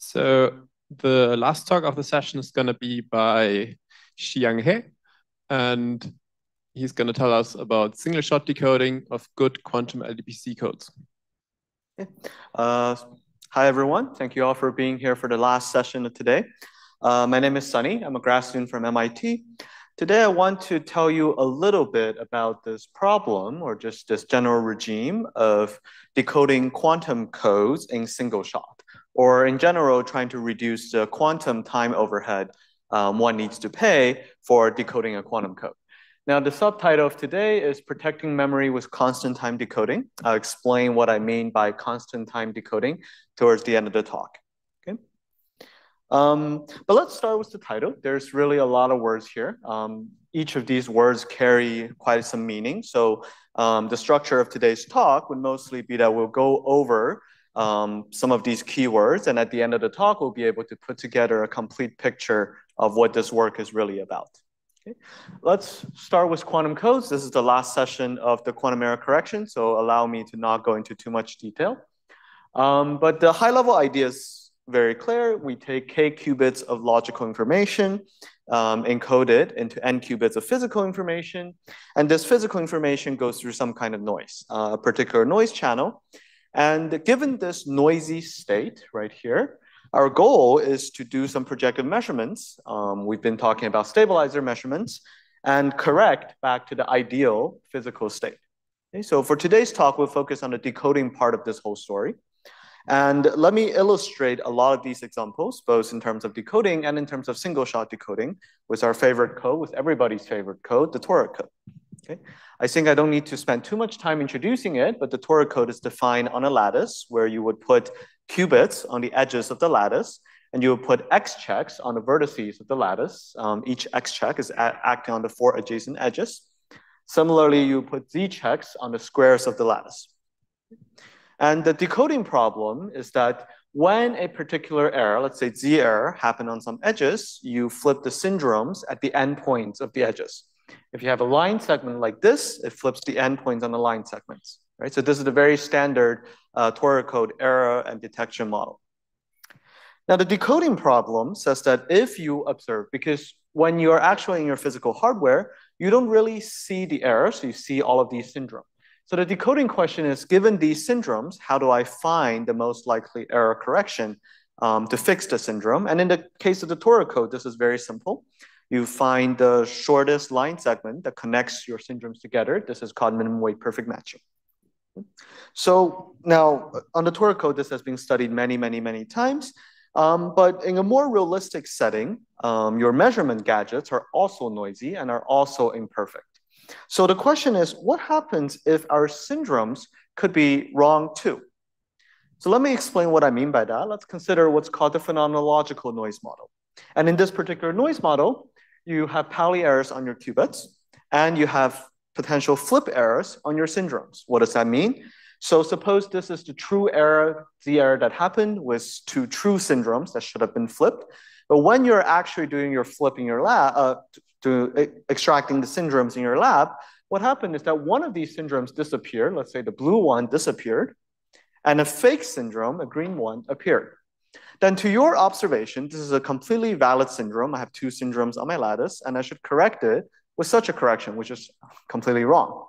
So the last talk of the session is going to be by Xianghe, and he's going to tell us about single-shot decoding of good quantum LDPC codes. Hi, everyone. Thank you all for being here for the last session of today. My name is Sunny. I'm a grad student from MIT. Today, I want to tell you a little bit about this problem, or just this general regime of decoding quantum codes in single shot, or in general, trying to reduce the quantum time overhead one needs to pay for decoding a quantum code. Now, the subtitle of today is Protecting Memory with Constant Time Decoding. I'll explain what I mean by constant time decoding towards the end of the talk. But let's start with the title. There's really a lot of words here. Each of these words carry quite some meaning. So the structure of today's talk would mostly be that we'll go over some of these keywords, and at the end of the talk, we'll be able to put together a complete picture of what this work is really about. Okay. Let's start with quantum codes. This is the last session of the quantum error correction, so allow me to not go into too much detail. But the high-level ideas very clear. We take k qubits of logical information, encode it into n qubits of physical information, and this physical information goes through some kind of noise, a particular noise channel. And given this noisy state right here, our goal is to do some projective measurements. We've been talking about stabilizer measurements, and correct back to the ideal physical state. Okay, so for today's talk, we'll focus on the decoding part of this whole story. And let me illustrate a lot of these examples, both in terms of decoding and in terms of single-shot decoding, with our favorite code, with everybody's favorite code, the Toric code. Okay? I think I don't need to spend too much time introducing it, but the Toric code is defined on a lattice where you would put qubits on the edges of the lattice, and you would put x-checks on the vertices of the lattice. Each x-check is acting on the four adjacent edges. Similarly, you put z-checks on the squares of the lattice. And the decoding problem is that when a particular error, let's say Z error, happened on some edges, you flip the syndromes at the endpoints of the edges. If you have a line segment like this, it flips the endpoints on the line segments, right? So this is the very standard Toric code error and detection model. Now the decoding problem says that if you observe, because when you are actually in your physical hardware, you don't really see the error, so you see all of these syndromes. So the decoding question is, given these syndromes, how do I find the most likely error correction to fix the syndrome? And in the case of the Toric code, this is very simple. You find the shortest line segment that connects your syndromes together. This is called minimum weight perfect matching. So now on the Toric code, this has been studied many, many, many times. But in a more realistic setting, your measurement gadgets are also noisy and are also imperfect. So the question is, what happens if our syndromes could be wrong too? So let me explain what I mean by that. Let's consider what's called the phenomenological noise model. And in this particular noise model, you have Pauli errors on your qubits, and you have potential flip errors on your syndromes. What does that mean? So suppose this is the true error, the error that happened was two true syndromes that should have been flipped. But when you're actually doing your flip in your lab, extracting the syndromes in your lab, what happened is that one of these syndromes disappeared. Let's say the blue one disappeared, and a fake syndrome, a green one, appeared. Then to your observation, this is a completely valid syndrome. I have two syndromes on my lattice, and I should correct it with such a correction, which is completely wrong.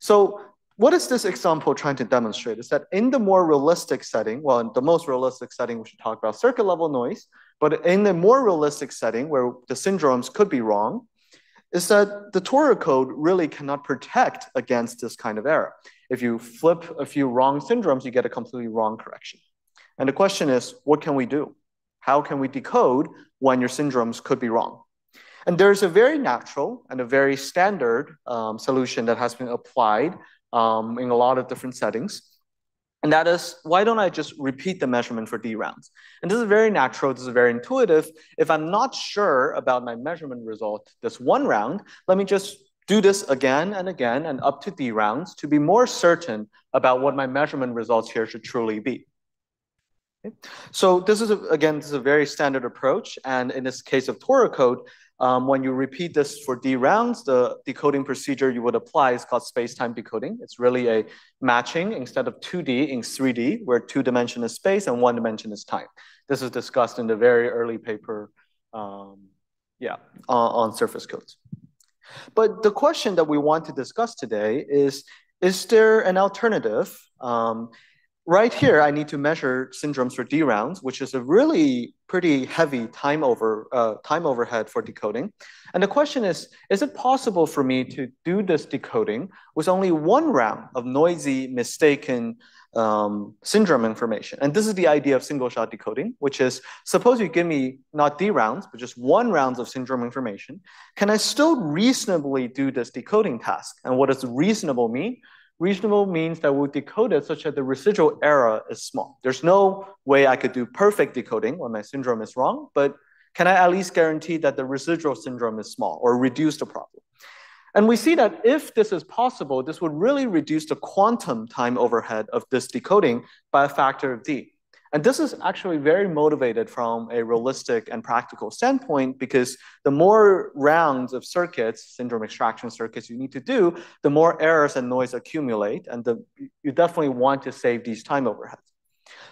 So what is this example trying to demonstrate? Is that in the more realistic setting, well, in the most realistic setting, we should talk about circuit level noise, but in a more realistic setting where the syndromes could be wrong, is that the Toric code really cannot protect against this kind of error. If you flip a few wrong syndromes, you get a completely wrong correction. And the question is, what can we do? How can we decode when your syndromes could be wrong? And there's a very natural and a very standard solution that has been applied in a lot of different settings. And that is, why don't I just repeat the measurement for D rounds? And this is very natural, this is very intuitive. If I'm not sure about my measurement result this one round, let me just do this again and again and up to D rounds to be more certain about what my measurement results here should truly be. Okay? So this is, again, this is a very standard approach. And in this case of Toric code, When you repeat this for D rounds, the decoding procedure you would apply is called space-time decoding. It's really a matching instead of 2D in 3D, where 2 dimension is space and 1 dimension is time. This is discussed in the very early paper on surface codes. But the question that we want to discuss today is there an alternative? Right here, I need to measure syndromes for D rounds, which is a really pretty heavy time overhead for decoding. And the question is it possible for me to do this decoding with only 1 round of noisy, mistaken syndrome information? And this is the idea of single shot decoding, which is suppose you give me not D rounds, but just 1 round of syndrome information. Can I still reasonably do this decoding task? And what does reasonable mean? Reasonable means that we'll decode it such that the residual error is small. There's no way I could do perfect decoding when my syndrome is wrong, but can I at least guarantee that the residual syndrome is small or reduce the problem? And we see that if this is possible, this would really reduce the quantum time overhead of this decoding by a factor of D. And this is actually very motivated from a realistic and practical standpoint, because the more rounds of circuits, syndrome extraction circuits you need to do, the more errors and noise accumulate, and you definitely want to save these time overheads.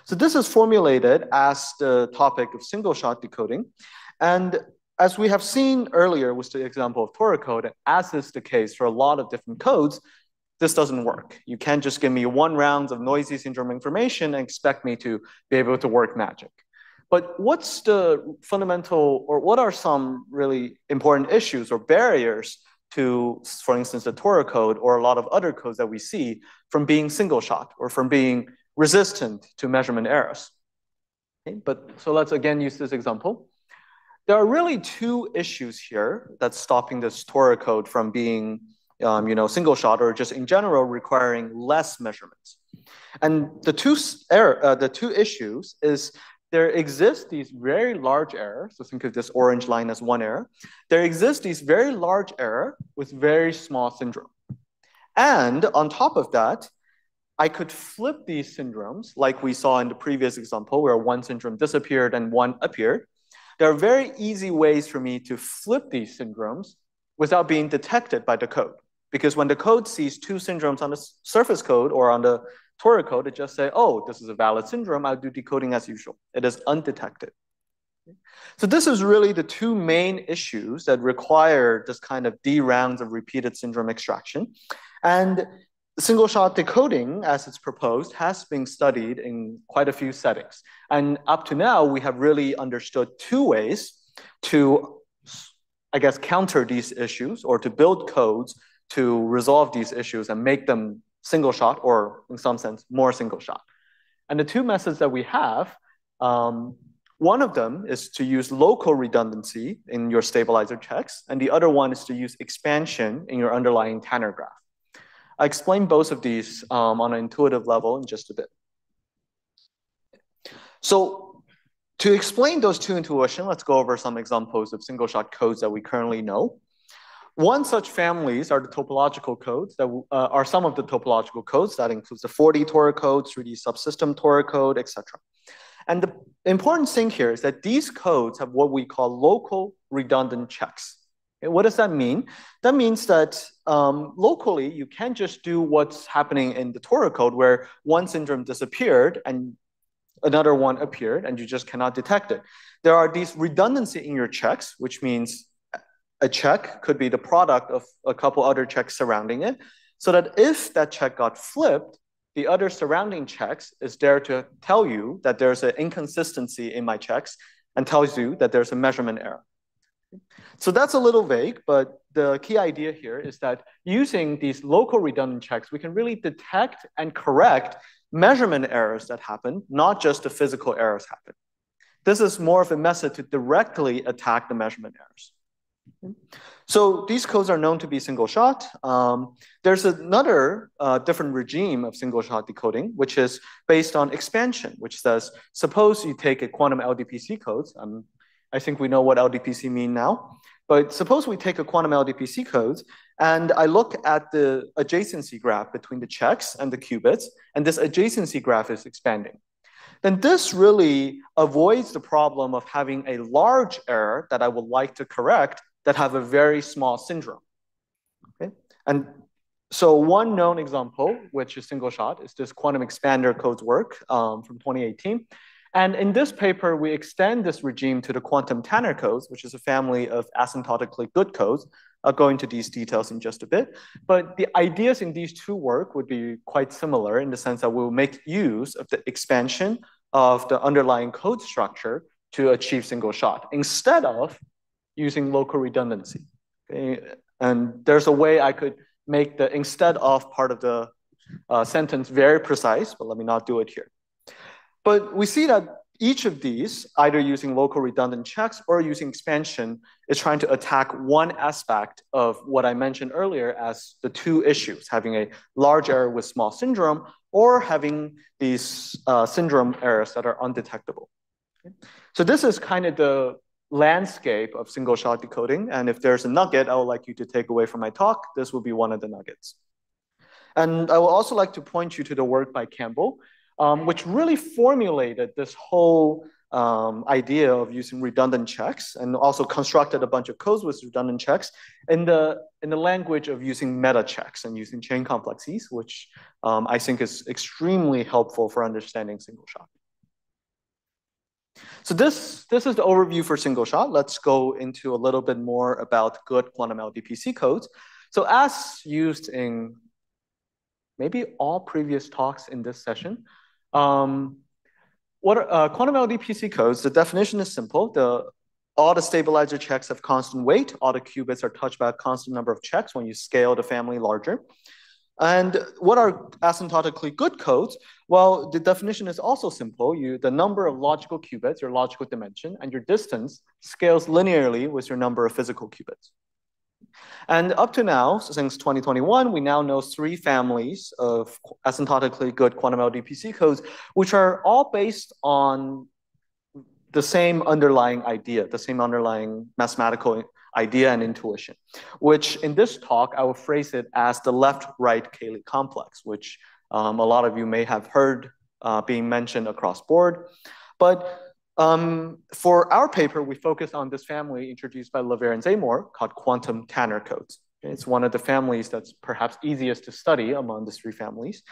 So this is formulated as the topic of single-shot decoding. And as we have seen earlier with the example of Toric code, as is the case for a lot of different codes, this doesn't work. You can't just give me 1 round of noisy syndrome information and expect me to be able to work magic. But what's the fundamental, or what are some really important issues or barriers to, for instance, the Toric code or a lot of other codes that we see from being single shot or from being resistant to measurement errors? Okay, but so let's again use this example. There are really 2 issues here that's stopping this Toric code from being single shot or just in general requiring less measurements. And the two issues is there exist these very large errors. So think of this orange line as 1 error. There exists these very large error with very small syndrome. And on top of that, I could flip these syndromes like we saw in the previous example where 1 syndrome disappeared and 1 appeared. There are very easy ways for me to flip these syndromes without being detected by the code. Because when the code sees 2 syndromes on the surface code or on the Toric code, it just say, oh, this is a valid syndrome, I'll do decoding as usual. It is undetected. Okay. So this is really the 2 main issues that require this kind of D rounds of repeated syndrome extraction. And single shot decoding, as it's proposed, has been studied in quite a few settings. And up to now, we have really understood 2 ways to, I guess, counter these issues or to build codes to resolve these issues and make them single shot or in some sense more single shot. And the 2 methods that we have, one of them is to use local redundancy in your stabilizer checks, and the other one is to use expansion in your underlying Tanner graph. I explain both of these on an intuitive level in just a bit. So, to explain those 2 intuitions, let's go over some examples of single shot codes that we currently know. One such families are the topological codes that are some of the topological codes that includes the 4D Toric code, 3D subsystem Toric code, etc. And the important thing here is that these codes have what we call local redundant checks. Okay, what does that mean? That means that locally you can't just do what's happening in the Toric code where 1 syndrome disappeared and another 1 appeared, and you just cannot detect it. There are these redundancy in your checks, which means a check could be the product of a couple other checks surrounding it, so that if that check got flipped, the other surrounding checks is there to tell you that there's an inconsistency in my checks and tells you that there's a measurement error. So that's a little vague, but the key idea here is that using these local redundant checks, we can really detect and correct measurement errors that happen, not just the physical errors happen. This is more of a method to directly attack the measurement errors. Okay. So these codes are known to be single shot. There's another different regime of single shot decoding, which is based on expansion, which says, suppose you take a quantum LDPC code. I think we know what LDPC mean now, but suppose we take a quantum LDPC code and I look at the adjacency graph between the checks and the qubits, and this adjacency graph is expanding. Then this really avoids the problem of having a large error that I would like to correct that have a very small syndrome. Okay, and so one known example, which is single shot, is this quantum expander codes work from 2018. And in this paper, we extend this regime to the quantum Tanner codes, which is a family of asymptotically good codes. I'll go into these details in just a bit. But the ideas in these two work would be quite similar in the sense that we'll make use of the expansion of the underlying code structure to achieve single shot instead of using local redundancy. Okay? And there's a way I could make the instead of part of the sentence very precise, but let me not do it here. But we see that each of these, either using local redundant checks or using expansion, is trying to attack one aspect of what I mentioned earlier as the two issues, having a large error with small syndrome or having these syndrome errors that are undetectable. Okay? So this is kind of the landscape of single shot decoding. And if there's a nugget I would like you to take away from my talk, this will be one of the nuggets. And I would also like to point you to the work by Campbell, which really formulated this whole idea of using redundant checks and also constructed a bunch of codes with redundant checks in the language of using meta checks and using chain complexes, which I think is extremely helpful for understanding single shot. So this is the overview for single shot. Let's go into a little bit more about good quantum LDPC codes. So as used in maybe all previous talks in this session, what are quantum LDPC codes? The definition is simple. All the stabilizer checks have constant weight. All the qubits are touched by a constant number of checks when you scale the family larger. And what are asymptotically good codes? Well, the definition is also simple. The number of logical qubits, your logical dimension, and your distance scales linearly with your number of physical qubits. And up to now, so since 2021, we now know three families of asymptotically good quantum LDPC codes, which are all based on the same underlying idea, the same underlying mathematical idea and intuition, which in this talk, I will phrase it as the left-right Cayley complex, which a lot of you may have heard being mentioned across board. But for our paper, we focused on this family introduced by Leverrier and Zemor called quantum Tanner codes. It's one of the families that's perhaps easiest to study among the three families.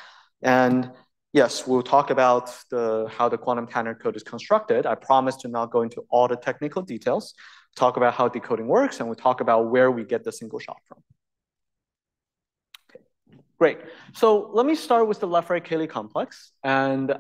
And yes, we'll talk about how the quantum Tanner code is constructed. I promise to not go into all the technical details, talk about how decoding works, and we'll talk about where we get the single shot from. Okay, great. So let me start with the left-right Cayley complex. And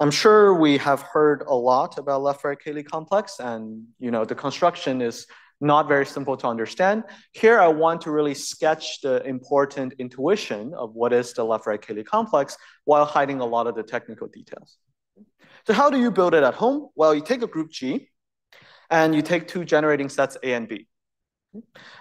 I'm sure we have heard a lot about Leverrier Cayley complex, and the construction is not very simple to understand. Here, I want to really sketch the important intuition of what is the Leverrier Cayley complex while hiding a lot of the technical details. So how do you build it at home? Well, you take a group G, and you take two generating sets A and B.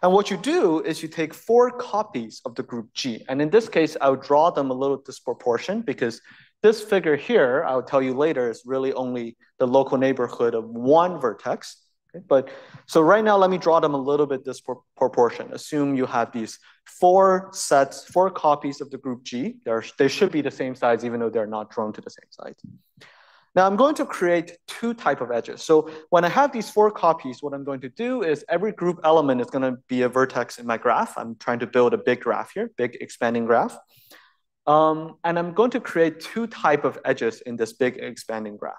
And what you do is you take four copies of the group G. And in this case, I would draw them a little disproportionate because this figure here, I'll tell you later, is really only the local neighborhood of one vertex. Okay? But so right now, let me draw them a little bit disproportionate. Assume you have these four sets, four copies of the group G. They should be the same size, even though they're not drawn to the same size. Now I'm going to create two types of edges. So when I have these four copies, what I'm going to do is every group element is going to be a vertex in my graph. I'm trying to build a big graph here, big expanding graph. And I'm going to create two types of edges in this big expanding graph.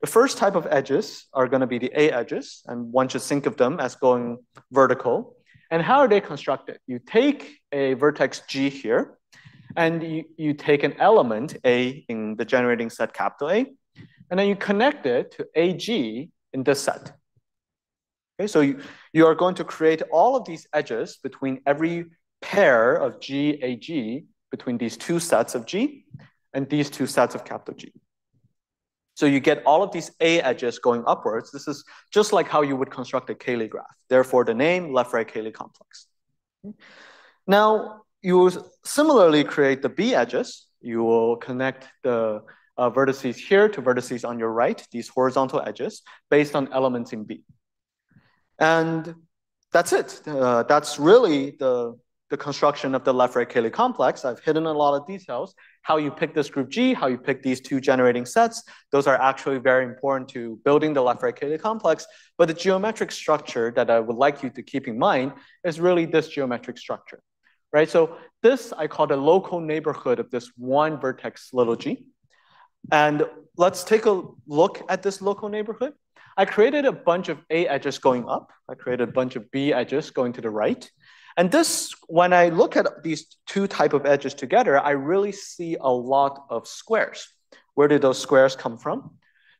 The first type of edges are going to be the A edges, and one should think of them as going vertical. And how are they constructed? You take a vertex G here, and you take an element A in the generating set capital A, and then you connect it to AG in this set. Okay, so you are going to create all of these edges between every pair of G, AG, between these two sets of G and these two sets of capital G. So you get all of these A edges going upwards. This is just like how you would construct a Cayley graph. Therefore, the name left-right Cayley complex. Okay. Now, you will similarly create the B edges. You will connect the vertices here to vertices on your right, these horizontal edges, based on elements in B. And that's it. That's really the construction of the Leverrier Cayley complex. I've hidden a lot of details. how you pick this group G, how you pick these two generating sets, those are actually very important to building the Leverrier-Cayley complex. But the geometric structure that I would like you to keep in mind is really this geometric structure, right? So this I call the local neighborhood of this one vertex little g. And let's take a look at this local neighborhood. I created a bunch of A edges going up. I created a bunch of B edges going to the right. And this, when I look at these two type of edges together, I really see a lot of squares. Where do those squares come from?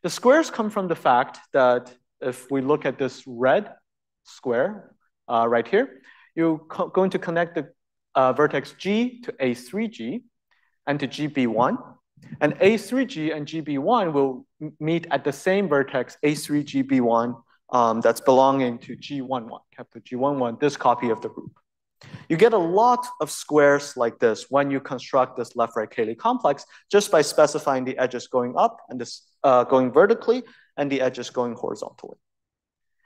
The squares come from the fact that if we look at this red square right here, you're going to connect the vertex G to A3G and to GB1. And A3G and GB1 will meet at the same vertex A3GB1 that's belonging to G11, capital G11, this copy of the group. You get a lot of squares like this when you construct this Leverrier-Cayley complex just by specifying the edges going up and this going vertically and the edges going horizontally.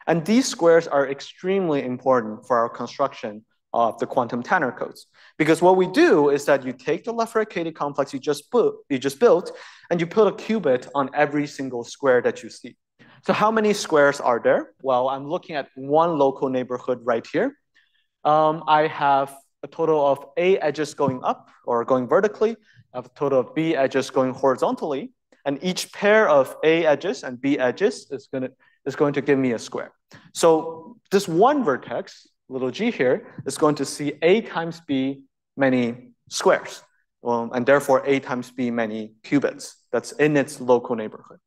And these squares are extremely important for our construction of the quantum Tanner codes. Because what we do is that you take the Leverrier-Cayley complex you just built and you put a qubit on every single square that you see. So how many squares are there? Well, I'm looking at one local neighborhood right here. I have a total of A edges going up or going vertically. I have a total of B edges going horizontally. And each pair of A edges and B edges is going to give me a square. So this one vertex, little g here, is going to see A times B many squares, and therefore A times B many qubits. That's in its local neighborhood.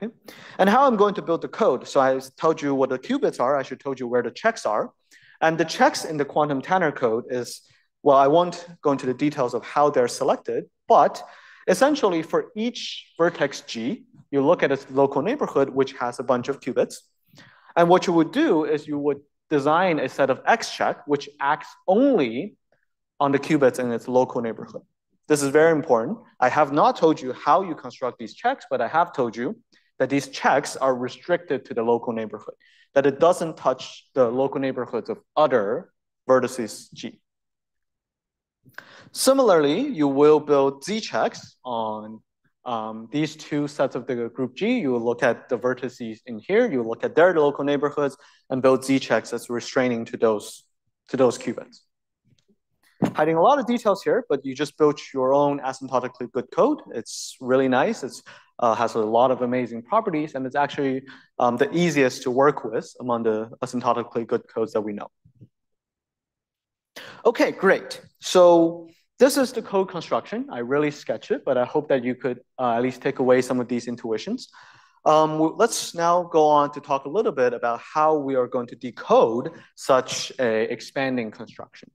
Okay. And how I'm going to build the code. So I told you what the qubits are. I should told you where the checks are. And the checks in the quantum Tanner code is, well, I won't go into the details of how they're selected, but essentially for each vertex G, you look at its local neighborhood, which has a bunch of qubits. And what you would do is you would design a set of X check, which acts only on the qubits in its local neighborhood. This is very important. I have not told you how you construct these checks, but I have told you that these checks are restricted to the local neighborhood, that it doesn't touch the local neighborhoods of other vertices G. Similarly, you will build Z checks on these two sets of the group G. You will look at the vertices in here, you look at their local neighborhoods and build Z checks as restraining to those qubits. Hiding a lot of details here, but you just built your own asymptotically good code. It's really nice. It's has a lot of amazing properties, and it's actually the easiest to work with among the asymptotically good codes that we know. Okay, great. So this is the code construction. I really sketched it, but I hope that you could at least take away some of these intuitions. Let's now go on to talk a little bit about how we are going to decode such a expanding construction.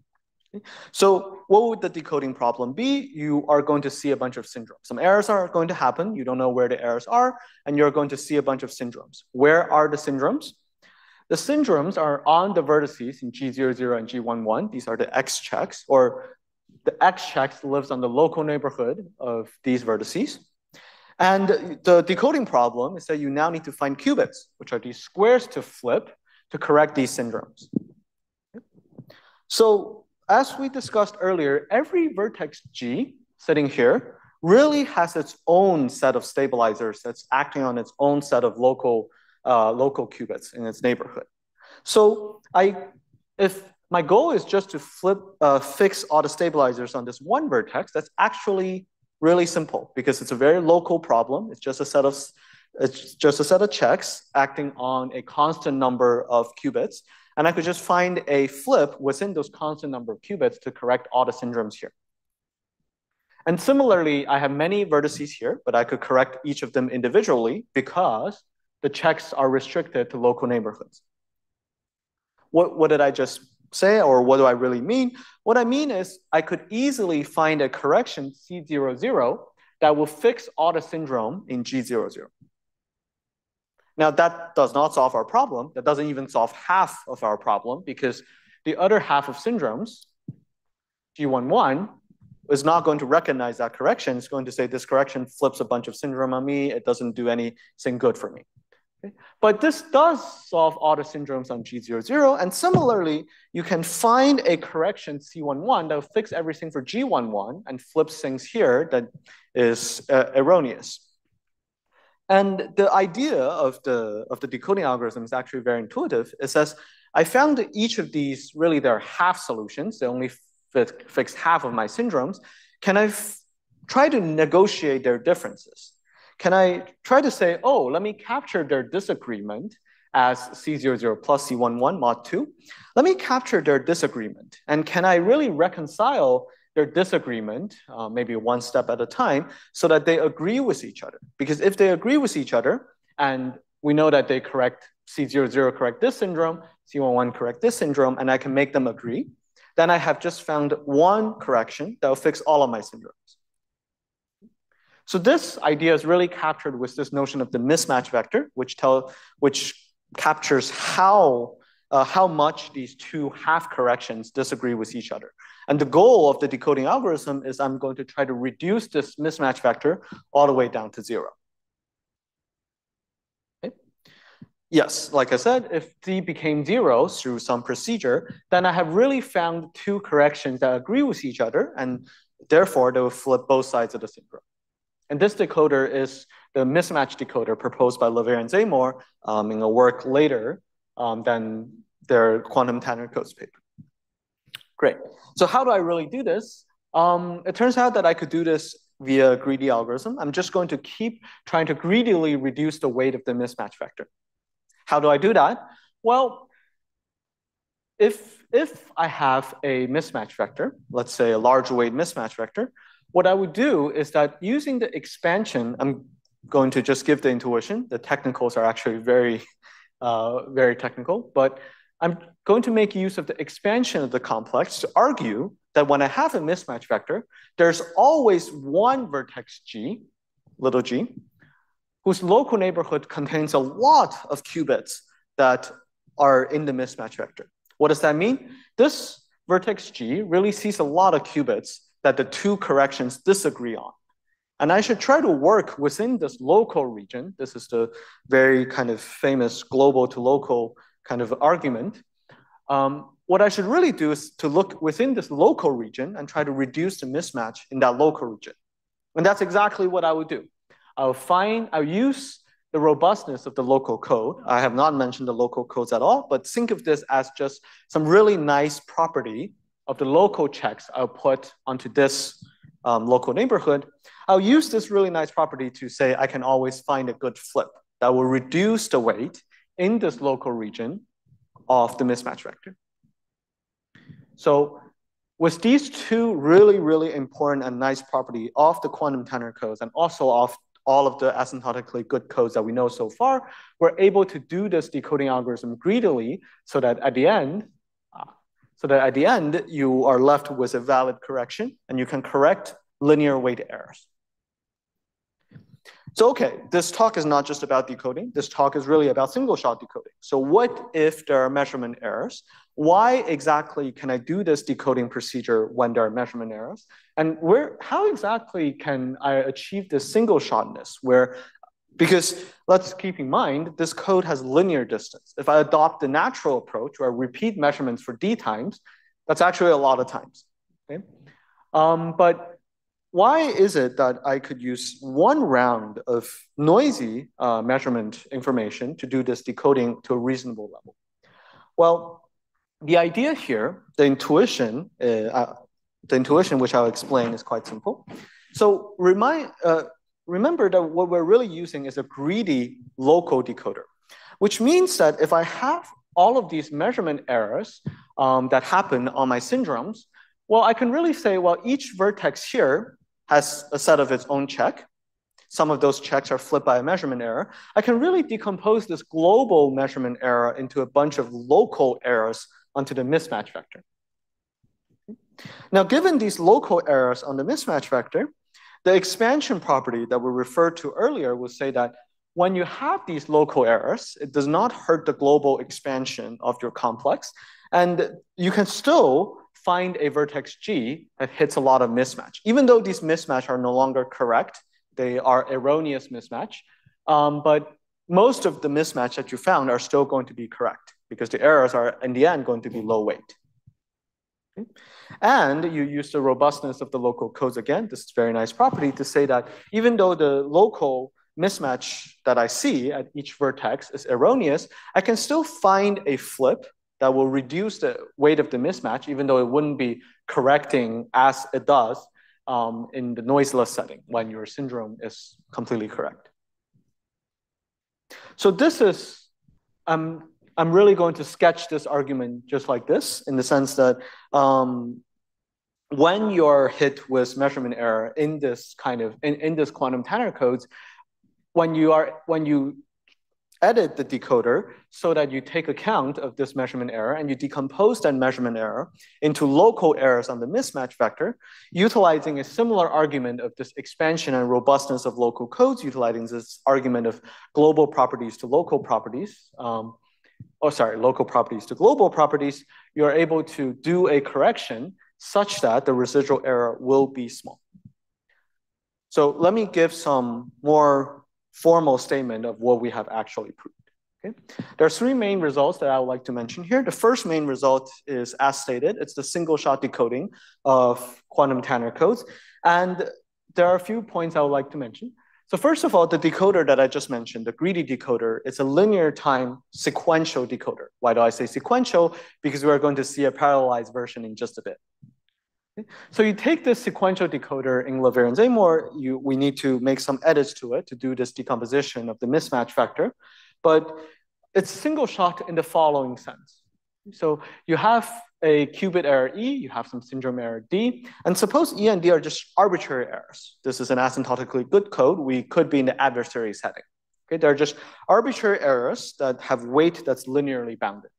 So what would the decoding problem be? You are going to see a bunch of syndromes. Some errors are going to happen. You don't know where the errors are, and you're going to see a bunch of syndromes. Where are the syndromes? The syndromes are on the vertices in G00 and G11. These are the X checks, or the X checks lives on the local neighborhood of these vertices. And the decoding problem is that you now need to find qubits, which are these squares to flip to correct these syndromes. So, as we discussed earlier, every vertex G sitting here really has its own set of stabilizers that's acting on its own set of local qubits in its neighborhood. So if my goal is just to fix all the stabilizers on this one vertex, that's actually really simple because it's a very local problem. It's just a set of checks acting on a constant number of qubits. And I could just find a flip within those constant number of qubits to correct all the syndromes here. And similarly, I have many vertices here, but I could correct each of them individually because the checks are restricted to local neighborhoods. What did I just say, or what do I really mean? What I mean is I could easily find a correction C00 that will fix all the syndrome in G00. Now, that does not solve our problem. That doesn't even solve half of our problem because the other half of syndromes, G11, is not going to recognize that correction. It's going to say this correction flips a bunch of syndrome on me. It doesn't do anything good for me. Okay? But this does solve all the syndromes on G00. And similarly, you can find a correction C11 that will fix everything for G11 and flips things here that is erroneous. And the idea of the decoding algorithm is actually very intuitive. It says, I found that each of these, really, they're half solutions. They only fix half of my syndromes. Can I try to negotiate their differences? Can I try to say, oh, let me capture their disagreement as C00 plus C11 mod 2. Let me capture their disagreement. And can I really reconcile their disagreement, maybe one step at a time, so that they agree with each other? Because if they agree with each other, and we know that they correct C00 correct this syndrome, C11 correct this syndrome, and I can make them agree, then I have just found one correction that will fix all of my syndromes. So this idea is really captured with this notion of the mismatch vector, which captures how much these two half corrections disagree with each other. And the goal of the decoding algorithm is I'm going to try to reduce this mismatch vector all the way down to 0. Okay. Yes, like I said, if D became 0 through some procedure, then I have really found two corrections that agree with each other, and therefore they will flip both sides of the syndrome. And this decoder is the mismatch decoder proposed by Leverrier and Zemor in a work later than their quantum Tanner codes paper. Great. So how do I really do this? It turns out that I could do this via greedy algorithm. I'm just going to keep trying to greedily reduce the weight of the mismatch vector. How do I do that? Well, if I have a mismatch vector, let's say a large weight mismatch vector, what I would do is that using the expansion, I'm going to just give the intuition. The technicals are actually very technical, but I'm going to make use of the expansion of the complex to argue that when I have a mismatch vector, there's always one vertex G, little g, whose local neighborhood contains a lot of qubits that are in the mismatch vector. What does that mean? This vertex G really sees a lot of qubits that the two corrections disagree on. And I should try to work within this local region. This is the very kind of famous global to local kind of argument. What I should really do is to look within this local region and try to reduce the mismatch in that local region. And that's exactly what I would do. I'll use the robustness of the local code. I have not mentioned the local codes at all, but think of this as just some really nice property of the local checks I'll put onto this local neighborhood. I'll use this really nice property to say I can always find a good flip that will reduce the weight in this local region of the mismatch vector. So with these two really, really important and nice property of the quantum Tanner codes and also of all of the asymptotically good codes that we know so far, we're able to do this decoding algorithm greedily so that at the end, you are left with a valid correction and you can correct linear weight errors. So okay, this talk is not just about decoding. This talk is really about single shot decoding. So what if there are measurement errors? Why exactly can I do this decoding procedure when there are measurement errors? And how exactly can I achieve this single shotness where, because let's keep in mind, this code has linear distance. If I adopt the natural approach where I repeat measurements for d times, that's actually a lot of times. Okay? But why is it that I could use one round of noisy measurement information to do this decoding to a reasonable level? Well, the idea here, the intuition which I'll explain is quite simple. So remember that what we're really using is a greedy local decoder, which means that if I have all of these measurement errors that happen on my syndromes, well, I can really say, well, each vertex here has a set of its own check. Some of those checks are flipped by a measurement error. I can really decompose this global measurement error into a bunch of local errors onto the mismatch vector. Now, given these local errors on the mismatch vector, the expansion property that we referred to earlier will say that when you have these local errors, it does not hurt the global expansion of your complex, and you can still find a vertex G that hits a lot of mismatch. Even though these mismatch are no longer correct, they are erroneous mismatch, but most of the mismatch that you found are still going to be correct because the errors are in the end going to be low weight. Okay. And you use the robustness of the local codes again, this very nice property, to say that even though the local mismatch that I see at each vertex is erroneous, I can still find a flip that will reduce the weight of the mismatch, even though it wouldn't be correcting as it does in the noiseless setting when your syndrome is completely correct. So this is, I'm really going to sketch this argument just like this, in the sense that when you're hit with measurement error in this kind of, in this quantum Tanner codes, when you edit the decoder so that you take account of this measurement error and you decompose that measurement error into local errors on the mismatch vector, utilizing a similar argument of this expansion and robustness of local codes, utilizing this argument of global properties to local properties, local properties to global properties, you're able to do a correction such that the residual error will be small. So let me give some more formal statement of what we have actually proved. Okay? There are three main results that I would like to mention here. The first main result is, as stated, it's the single-shot decoding of quantum Tanner codes. And there are a few points I would like to mention. So first of all, the decoder that I just mentioned, the greedy decoder, it's a linear time sequential decoder. Why do I say sequential? Because we're going to see a parallelized version in just a bit. So you take this sequential decoder in Leverrier and Zemor, we need to make some edits to it to do this decomposition of the mismatch factor, but it's single shot in the following sense. So you have a qubit error E, you have some syndrome error D, and suppose E and D are just arbitrary errors. This is an asymptotically good code. We could be in the adversary setting. Okay, they're just arbitrary errors that have weight that's linearly bounded.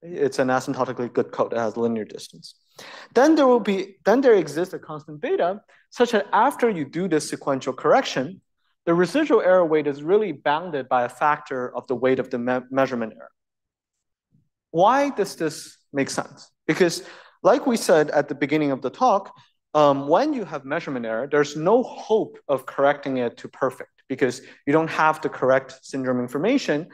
It's an asymptotically good code that has linear distance. Then there exists a constant beta, such that after you do this sequential correction, the residual error weight is really bounded by a factor of the weight of the measurement error. Why does this make sense? Because like we said at the beginning of the talk, when you have measurement error, there's no hope of correcting it to perfect because you don't have the correct syndrome information.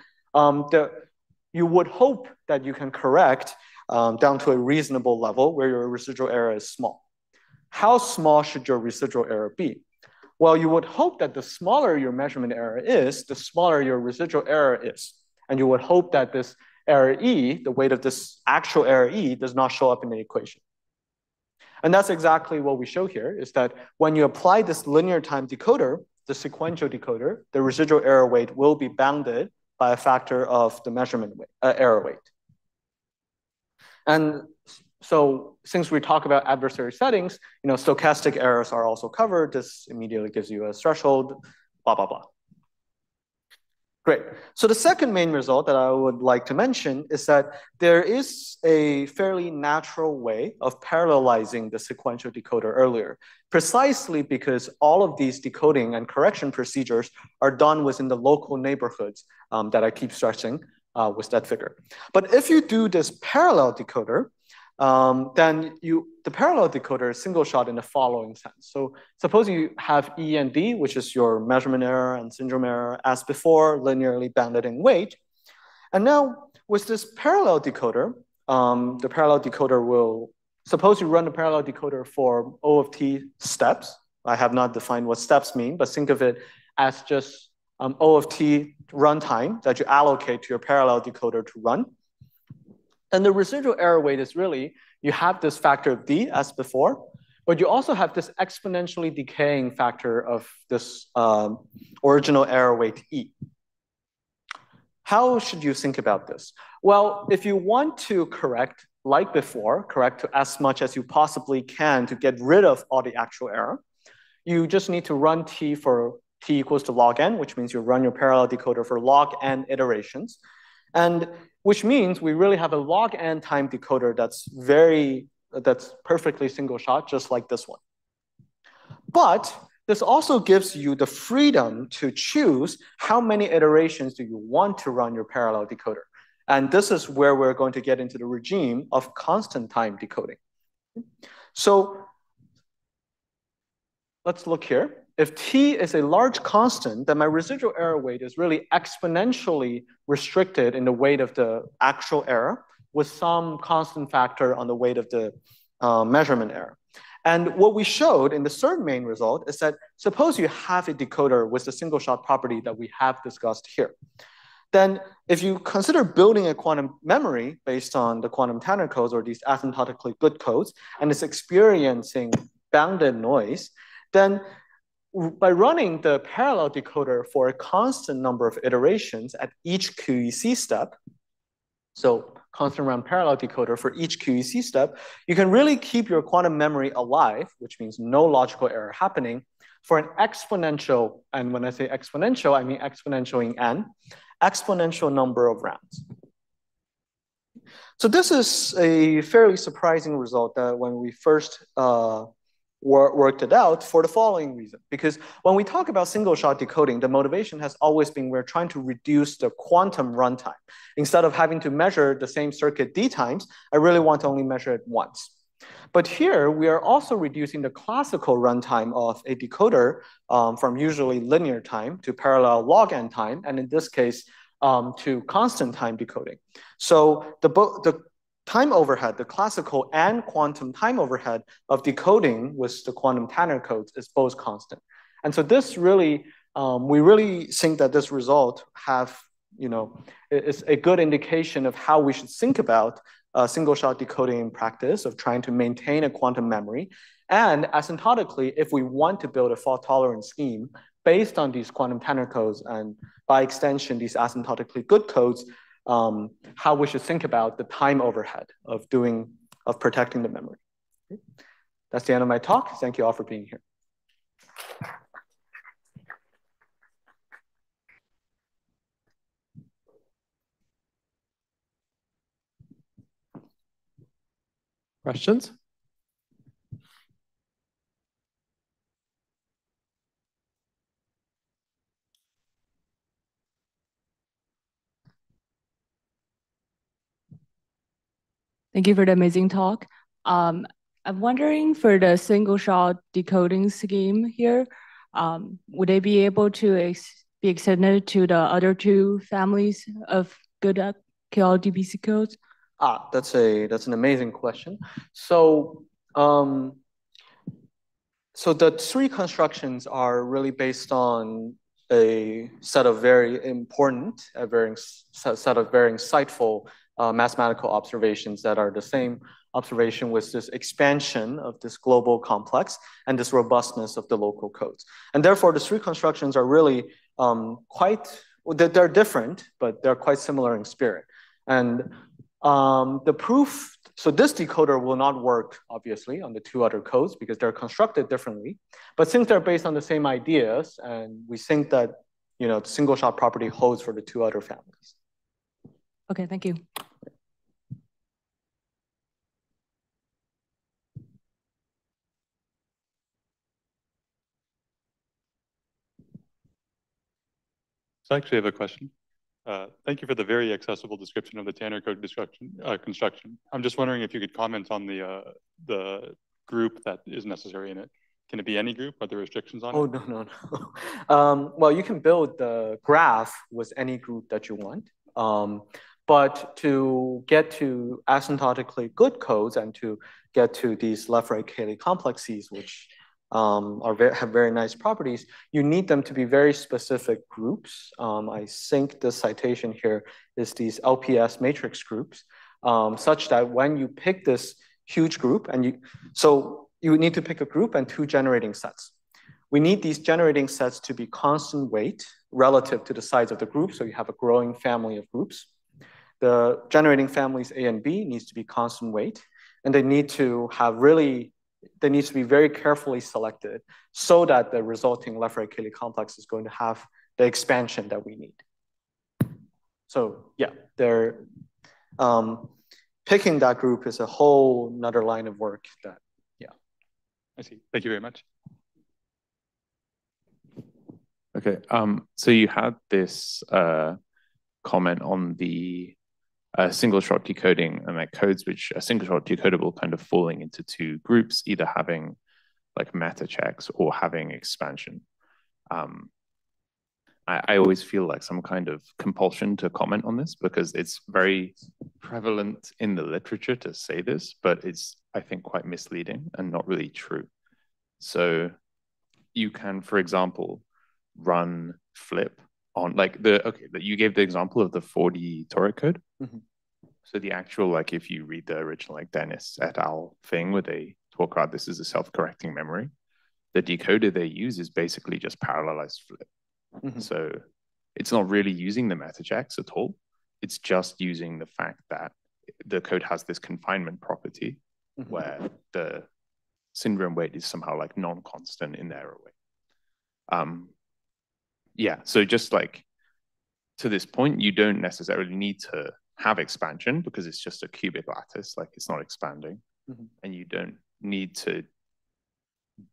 You would hope that you can correct down to a reasonable level where your residual error is small. How small should your residual error be? Well, you would hope that the smaller your measurement error is, the smaller your residual error is. And you would hope that this error E, the weight of this actual error E, does not show up in the equation. And that's exactly what we show here, is that when you apply this linear time decoder, the sequential decoder, the residual error weight will be bounded by a factor of the measurement weight, error weight. And so since we talk about adversary settings, you know, stochastic errors are also covered. This immediately gives you a threshold, blah, blah, blah. Great. So the second main result that I would like to mention is that there is a fairly natural way of parallelizing the sequential decoder earlier, precisely because all of these decoding and correction procedures are done within the local neighborhoods that I keep stressing with that figure. But if you do this parallel decoder, then the parallel decoder is single shot in the following sense. So suppose you have E and D, which is your measurement error and syndrome error as before, linearly bounded in weight. And now with this parallel decoder, the parallel decoder will, suppose you run the parallel decoder for O of T steps. I have not defined what steps mean, but think of it as just O of T runtime that you allocate to your parallel decoder to run. And the residual error weight is really, you have this factor of D as before, but you also have this exponentially decaying factor of this original error weight E. How should you think about this? Well, if you want to correct, like before, correct to as much as you possibly can to get rid of all the actual error, you just need to run T for T equals to log N, which means you run your parallel decoder for log N iterations. And which means we really have a log N time decoder that's perfectly single shot, just like this one. But this also gives you the freedom to choose how many iterations do you want to run your parallel decoder. And this is where we're going to get into the regime of constant time decoding. So let's look here. If t is a large constant, then my residual error weight is really exponentially restricted in the weight of the actual error with some constant factor on the weight of the measurement error. And what we showed in the third main result is that suppose you have a decoder with the single shot property that we have discussed here. Then if you consider building a quantum memory based on the quantum Tanner codes or these asymptotically good codes, and it's experiencing bounded noise, then by running the parallel decoder for a constant number of iterations at each QEC step, so constant round parallel decoder for each QEC step, you can really keep your quantum memory alive, which means no logical error happening, for an exponential, and when I say exponential, I mean exponential in n, exponential number of rounds. So this is a fairly surprising result that when we first worked it out, for the following reason. Because when we talk about single shot decoding, the motivation has always been we're trying to reduce the quantum runtime. Instead of having to measure the same circuit d times, I really want to only measure it once. But here we are also reducing the classical runtime of a decoder from usually linear time to parallel log n time, and in this case to constant time decoding. So the time overhead, the classical and quantum time overhead of decoding with the quantum Tanner codes is both constant. And so this really, we really think that this result have, you know, is a good indication of how we should think about single-shot decoding in practice of trying to maintain a quantum memory. And asymptotically, if we want to build a fault-tolerant scheme based on these quantum Tanner codes and by extension, these asymptotically good codes, how we should think about the time overhead of protecting the memory. Okay. That's the end of my talk. Thank you all for being here. Questions? Thank you for the amazing talk. I'm wondering for the single shot decoding scheme here, would they be able to be extended to the other two families of good LDPC codes? That's an amazing question. So, so the three constructions are really based on a set of very important, very insightful mathematical observations that are the same observation with this expansion of this global complex and this robustness of the local codes. And therefore, the three constructions are really they're different, but they're quite similar in spirit. And the proof, so this decoder will not work, obviously, on the two other codes because they're constructed differently. But since they're based on the same ideas, and we think that, you know, the single shot property holds for the two other families. Okay, thank you. So I actually have a question. Thank you for the very accessible description of the Tanner code construction. I'm just wondering if you could comment on the group that is necessary in it. Can it be any group? Are there restrictions on it? Oh, no, no, no. Well, you can build the graph with any group that you want. But to get to asymptotically good codes and to get to these Leverrier Cayley complexes, which have very nice properties, you need them to be very specific groups. I think the citation here is these LPS matrix groups, such that when you pick this huge group, and you need to pick a group and two generating sets. We need these generating sets to be constant weight relative to the size of the group, so you have a growing family of groups. The generating families A and B needs to be constant weight, and they need to have really, they need to be very carefully selected so that the resulting Leverrier-Cayley complex is going to have the expansion that we need. So yeah, they're, picking that group is a whole nother line of work that, yeah. I see, thank you very much. Okay, so you had this comment on the single shot decoding and that codes which are single shot decodable kind of falling into two groups, either having like meta checks or having expansion. I always feel like some kind of compulsion to comment on this because it's very prevalent in the literature to say this, but it's, I think, quite misleading and not really true. So you can, for example, run flip on like the, okay, that you gave the example of the 4D Toric code. Mm-hmm. So the actual, like if you read the original, like Dennis et al. Thing where they talk about this is a self-correcting memory, the decoder they use is basically just parallelized flip. Mm-hmm. So it's not really using the meta-checks at all. It's just using the fact that the code has this confinement property mm-hmm. where the syndrome weight is somehow like non-constant in the error weight. Yeah, so just like to this point, you don't necessarily need to have expansion because it's just a cubic lattice, like it's not expanding. Mm-hmm. And you don't need to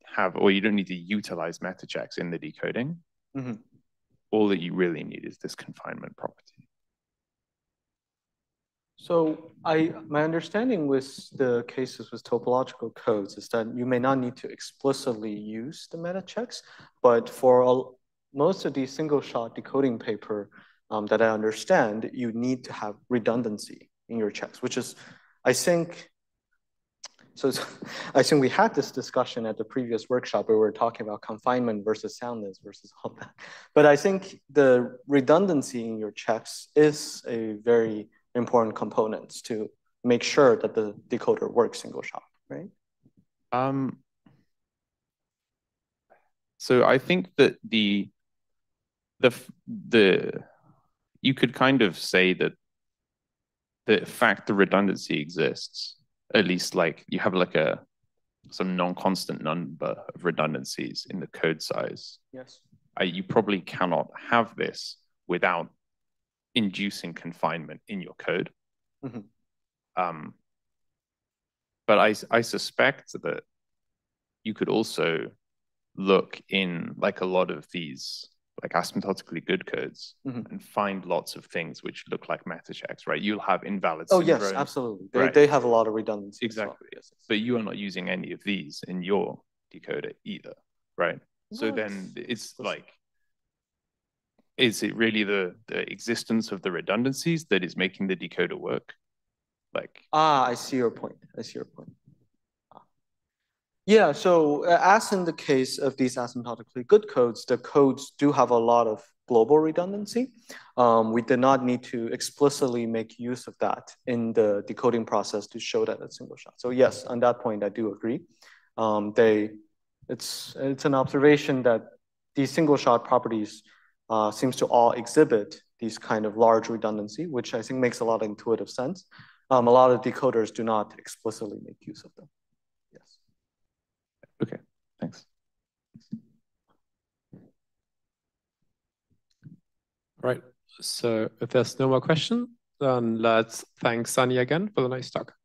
have, or you don't need to utilize meta-checks in the decoding. Mm-hmm. All that you really need is this confinement property. So my understanding with the cases with topological codes is that you may not need to explicitly use the meta checks, but for most of the single shot decoding paper that I understand, you need to have redundancy in your checks, which is, I think, so I think we had this discussion at the previous workshop where we were talking about confinement versus soundness versus all that. But I think the redundancy in your checks is a very important component to make sure that the decoder works single shot, right? So I think that you could kind of say that the fact the redundancy exists, at least like you have like some non-constant number of redundancies in the code size. Yes. You probably cannot have this without inducing confinement in your code. Mm-hmm. But I suspect that you could also look in like a lot of these like asymptotically good codes mm-hmm. and find lots of things which look like meta checks, right? You'll have invalid syndrome. Yes, absolutely. They have a lot of redundancy. Exactly. Well. Yes, yes. But you are not using any of these in your decoder either, right? Yes. So then it's like, is it really the existence of the redundancies that is making the decoder work? Like, I see your point. I see your point. Yeah, so as in the case of these asymptotically good codes, the codes do have a lot of global redundancy. We did not need to explicitly make use of that in the decoding process to show that it's single shot. So yes, on that point, I do agree. It's an observation that these single shot properties seems to all exhibit these kind of large redundancy, which I think makes a lot of intuitive sense. A lot of decoders do not explicitly make use of them. Okay, thanks. All right, so if there's no more question, then let's thank Sunny again for the nice talk.